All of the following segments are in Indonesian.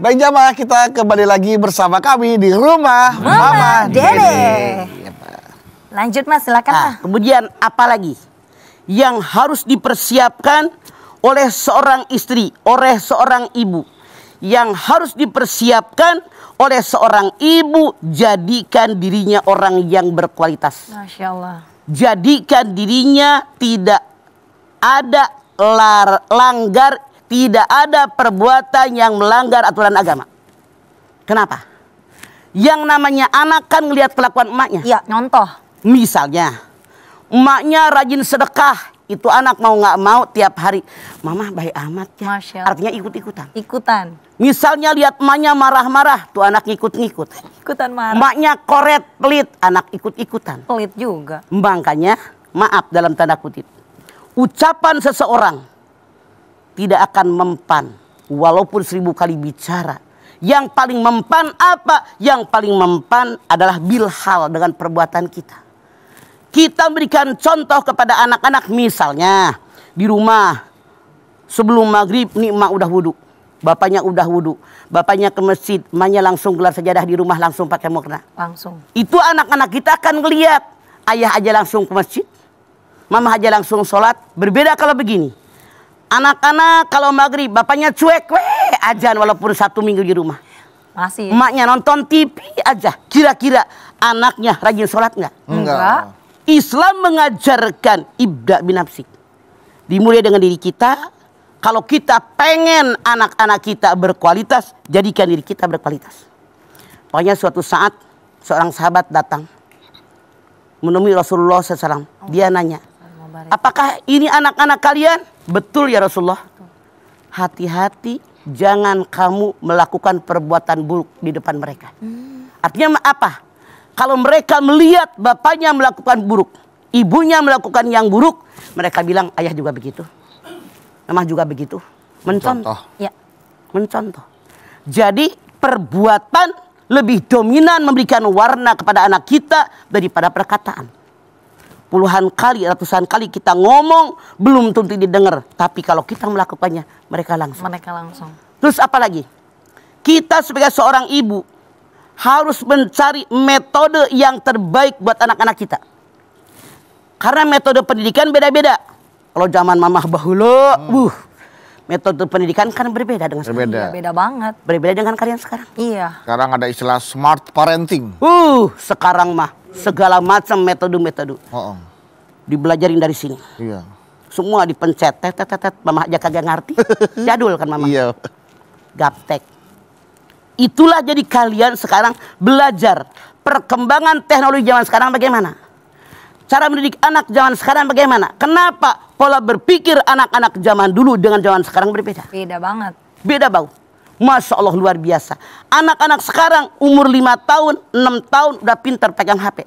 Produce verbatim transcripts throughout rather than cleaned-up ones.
Baik jamaah, kita kembali lagi bersama kami di Rumah Mamah Dedeh. Lanjut mas, silakan. Nah, kemudian apa lagi yang harus dipersiapkan oleh seorang istri, oleh seorang ibu, yang harus dipersiapkan oleh seorang ibu? Jadikan dirinya orang yang berkualitas. Masya Allah. Jadikan dirinya tidak ada lar, langgar, tidak ada perbuatan yang melanggar aturan agama. Kenapa? Yang namanya anak kan ngelihat kelakuan emaknya. Iya, nyontoh. Misalnya, emaknya rajin sedekah. Itu anak mau nggak mau tiap hari. Mama baik amat ya. Masya Allah. Artinya ikut-ikutan. Ikutan. Misalnya lihat emaknya marah-marah. Tuh anak ngikut-ngikut. Ikutan marah. Emaknya koret, pelit. Anak ikut-ikutan. Pelit juga. Makanya, maaf dalam tanda kutip. Ucapan seseorang tidak akan mempan, walaupun seribu kali bicara. Yang paling mempan apa? Yang paling mempan adalah bilhal, dengan perbuatan kita. Kita berikan contoh kepada anak-anak, misalnya di rumah sebelum maghrib nih emak udah wudhu, bapaknya udah wudhu, bapaknya ke masjid, emaknya langsung gelar sajadah di rumah, langsung pakai mukena. Langsung. Itu anak-anak kita akan ngelihat, ayah aja langsung ke masjid, mama aja langsung sholat. Berbeda kalau begini. Anak-anak kalau maghrib, bapaknya cuek, weh, ajan walaupun satu minggu di rumah. Masih. Emaknya nonton T V aja. Kira-kira anaknya rajin sholat nggak? Enggak. Islam mengajarkan ibda binafsik. Dimulai dengan diri kita. Kalau kita pengen anak-anak kita berkualitas, jadikan diri kita berkualitas. Pokoknya suatu saat seorang sahabat datang menemui Rasulullah shallallahu alaihi wasallam. Dia nanya, apakah ini anak-anak kalian? Betul ya Rasulullah. Hati-hati jangan kamu melakukan perbuatan buruk di depan mereka. Hmm. Artinya apa? Kalau mereka melihat bapaknya melakukan buruk, ibunya melakukan yang buruk, mereka bilang ayah juga begitu, mama juga begitu. Mencontoh. Ya. Mencontoh. Jadi perbuatan lebih dominan memberikan warna kepada anak kita daripada perkataan. Puluhan kali, ratusan kali kita ngomong, belum tentu didengar. Tapi kalau kita melakukannya, mereka langsung. Mereka langsung. Terus apa lagi? Kita sebagai seorang ibu harus mencari metode yang terbaik buat anak-anak kita. Karena metode pendidikan beda-beda. Kalau zaman mamah bahulu, hmm. uh, metode pendidikan kan berbeda dengan sekarang. Berbeda. Berbeda banget. Berbeda dengan kalian sekarang. Iya. Sekarang ada istilah smart parenting. Uh, sekarang mah segala macam metode-metode oh, oh. dibelajarin dari sini. Iya. Semua dipencet, tet tet tet, mama aja kagak ngerti. Jadul kan mama. Iya. Gaptek. Itulah jadi kalian sekarang belajar perkembangan teknologi zaman sekarang bagaimana? Cara mendidik anak zaman sekarang bagaimana? Kenapa pola berpikir anak-anak zaman dulu dengan zaman sekarang berbeda? Beda banget. Beda bau. Masya Allah, luar biasa. Anak-anak sekarang umur lima tahun, enam tahun udah pinter pegang H P.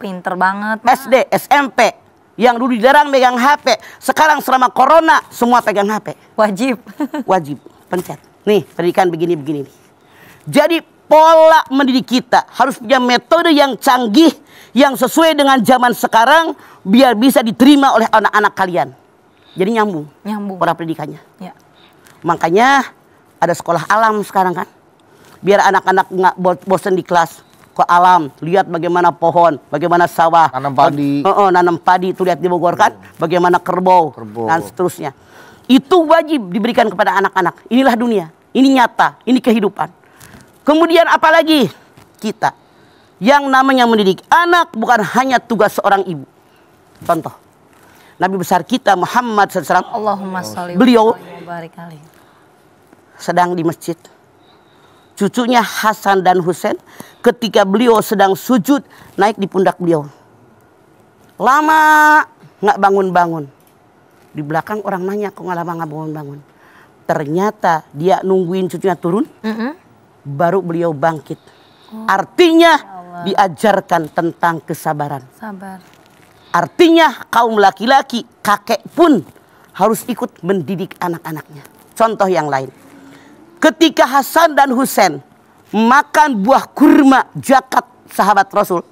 Pinter banget. Ma. S D, S M P. Yang dulu jarang pegang H P. Sekarang selama corona semua pegang H P. Wajib. Wajib. Pencet. Nih pendidikan begini-begini. Jadi pola mendidik kita harus punya metode yang canggih, yang sesuai dengan zaman sekarang, biar bisa diterima oleh anak-anak kalian. Jadi nyambung. Nyambung. Pola pendidikannya. Ya. Makanya ada sekolah alam sekarang kan, biar anak-anak nggak bosen di kelas, ke alam, lihat bagaimana pohon, bagaimana sawah, nanam padi, oh, oh, nanam padi itu lihat di Bogor kan, bagaimana kerbau, kerbau dan seterusnya. Itu wajib diberikan kepada anak-anak. Inilah dunia, ini nyata, ini kehidupan. Kemudian apalagi kita, yang namanya mendidik anak bukan hanya tugas seorang ibu. Contoh, Nabi besar kita Muhammad shallallahu alaihi wasallam. Allahumma sholli wa barik alaihi. Sedang di masjid, cucunya Hasan dan Hussein ketika beliau sedang sujud naik di pundak beliau. Lama nggak bangun-bangun. Di belakang orang nanya kok nggak lama nggak bangun-bangun. Ternyata dia nungguin cucunya turun, mm-hmm. baru beliau bangkit. Oh. Artinya diajarkan tentang kesabaran. Sabar. Artinya kaum laki-laki, kakek pun harus ikut mendidik anak-anaknya. Contoh yang lain. Ketika Hasan dan Hussein makan buah kurma zakat sahabat Rasul,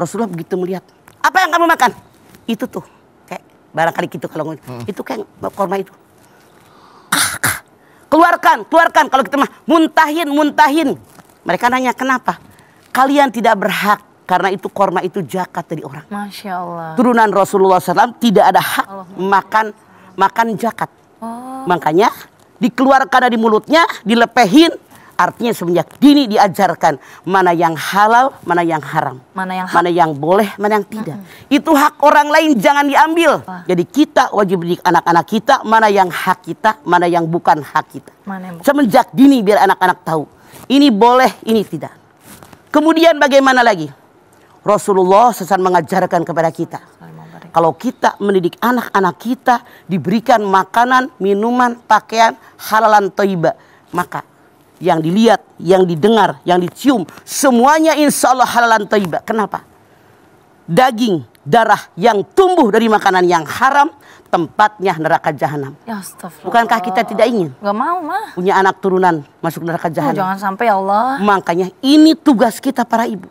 Rasulullah begitu melihat, apa yang kamu makan? Itu tuh, kayak barangkali gitu kalau ngomong, hmm. itu kayak kurma itu. Ah, ah. keluarkan, keluarkan. Kalau kita mah muntahin, muntahin. Mereka nanya, kenapa? Kalian tidak berhak, karena itu korma itu zakat dari orang. Masya Allah. Turunan Rasulullah shallallahu alaihi wasallam tidak ada hak Allahumma makan makan zakat. Oh. Makanya dikeluarkan dari mulutnya, dilepehin. Artinya semenjak dini diajarkan mana yang halal, mana yang haram, mana yang, mana yang boleh, mana yang tidak. Mm-hmm. Itu hak orang lain, jangan diambil. Wah. Jadi kita wajib didik anak-anak kita mana yang hak kita, mana yang bukan hak kita. Mana yang bukan. Semenjak dini biar anak-anak tahu ini boleh, ini tidak. Kemudian bagaimana lagi? Rasulullah shallallahu alaihi wasallam mengajarkan kepada kita kalau kita mendidik anak-anak kita diberikan makanan, minuman, pakaian halalan thayyibah, maka yang dilihat, yang didengar, yang dicium, semuanya insya Allah halalan thayyibah. Kenapa? Daging, darah yang tumbuh dari makanan yang haram, tempatnya neraka jahanam. Ya, bukankah kita tidak ingin? Gak mau mah. Punya anak turunan masuk neraka jahanam. Oh, jangan sampai ya Allah. Makanya ini tugas kita para ibu.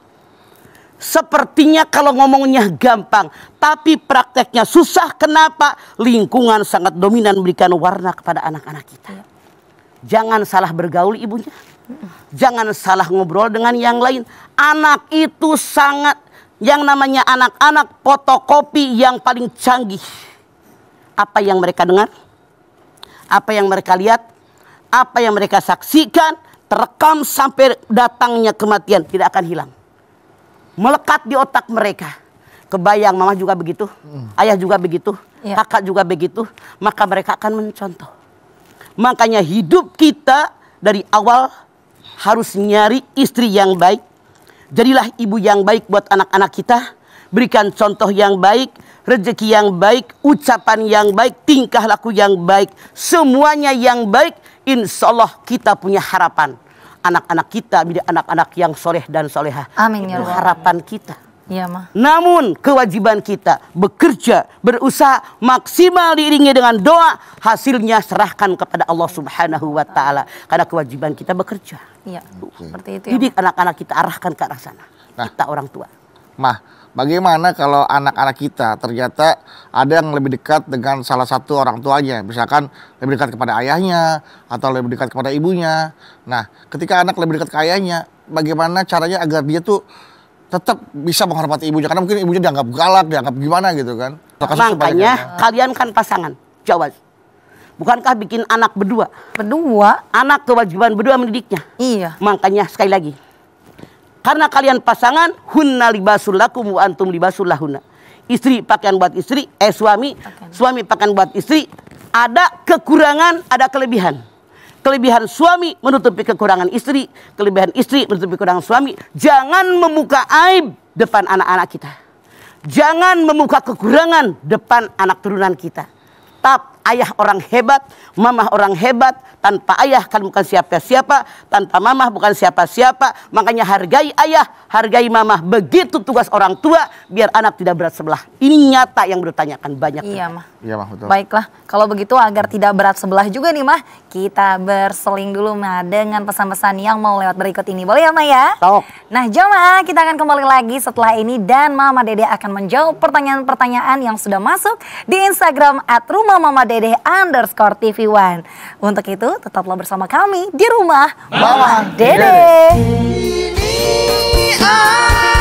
Sepertinya kalau ngomongnya gampang, tapi prakteknya susah. Kenapa? Lingkungan sangat dominan memberikan warna kepada anak-anak kita. Ya. Jangan salah bergaul ibunya. Jangan salah ngobrol dengan yang lain. Anak itu sangat, yang namanya anak-anak fotokopi yang paling canggih. Apa yang mereka dengar, apa yang mereka lihat, apa yang mereka saksikan, terekam sampai datangnya kematian, tidak akan hilang. Melekat di otak mereka. Kebayang mama juga begitu, ayah juga begitu, kakak juga begitu, maka mereka akan mencontoh. Makanya hidup kita dari awal harus nyari istri yang baik. Jadilah ibu yang baik buat anak-anak kita. Berikan contoh yang baik, rezeki yang baik, ucapan yang baik, tingkah laku yang baik. Semuanya yang baik, insya Allah kita punya harapan. Anak-anak kita menjadi anak-anak yang soleh dan solehah. Amin ya Allah. Harapan kita. Ya, Ma. Namun kewajiban kita bekerja, berusaha maksimal diiringi dengan doa, hasilnya serahkan kepada Allah Subhanahu wa ta'ala, karena kewajiban kita bekerja. Iya. Okay. Seperti itu. Jadi ya, anak-anak kita arahkan ke arah sana. Nah, kita orang tua. Mah, bagaimana kalau anak-anak kita ternyata ada yang lebih dekat dengan salah satu orang tuanya, misalkan lebih dekat kepada ayahnya atau lebih dekat kepada ibunya. Nah, ketika anak lebih dekat ke ayahnya, bagaimana caranya agar dia tuh tetap bisa menghormati ibunya, karena mungkin ibunya dianggap galak, dianggap gimana gitu kan. Makanya kalian kan pasangan, jawab. Bukankah bikin anak berdua? Berdua? Anak kewajiban berdua mendidiknya. Iya. Makanya sekali lagi, karena kalian pasangan, hunna libasul lakum wa antum libasul lahunna. Istri pakaian buat istri, eh suami, okay. suami pakaian buat istri. Ada kekurangan, ada kelebihan. Kelebihan suami menutupi kekurangan istri, kelebihan istri menutupi kekurangan suami. Jangan membuka aib depan anak-anak kita. Jangan membuka kekurangan depan anak turunan kita. Tap, ayah orang hebat, mamah orang hebat. Tanpa ayah kan bukan siapa-siapa, tanpa mamah bukan siapa-siapa. Makanya hargai ayah, hargai mamah. Begitu tugas orang tua, biar anak tidak berat sebelah. Ini nyata yang bertanyakan banyak. Iya, Mah. Iya, Mah, betul. Baiklah, kalau begitu agar tidak berat sebelah juga nih, Mah, kita berseling dulu, Mah, dengan pesan-pesan yang mau lewat berikut ini. Boleh ya, Mah, ya? Sok. Nah, jamaah, kita akan kembali lagi setelah ini. Dan Mamah Dedeh akan menjawab pertanyaan-pertanyaan yang sudah masuk di Instagram at rumah Mamah Dedeh underscore T V One. Untuk itu tetaplah bersama kami di Rumah Mamah Dedeh. Ini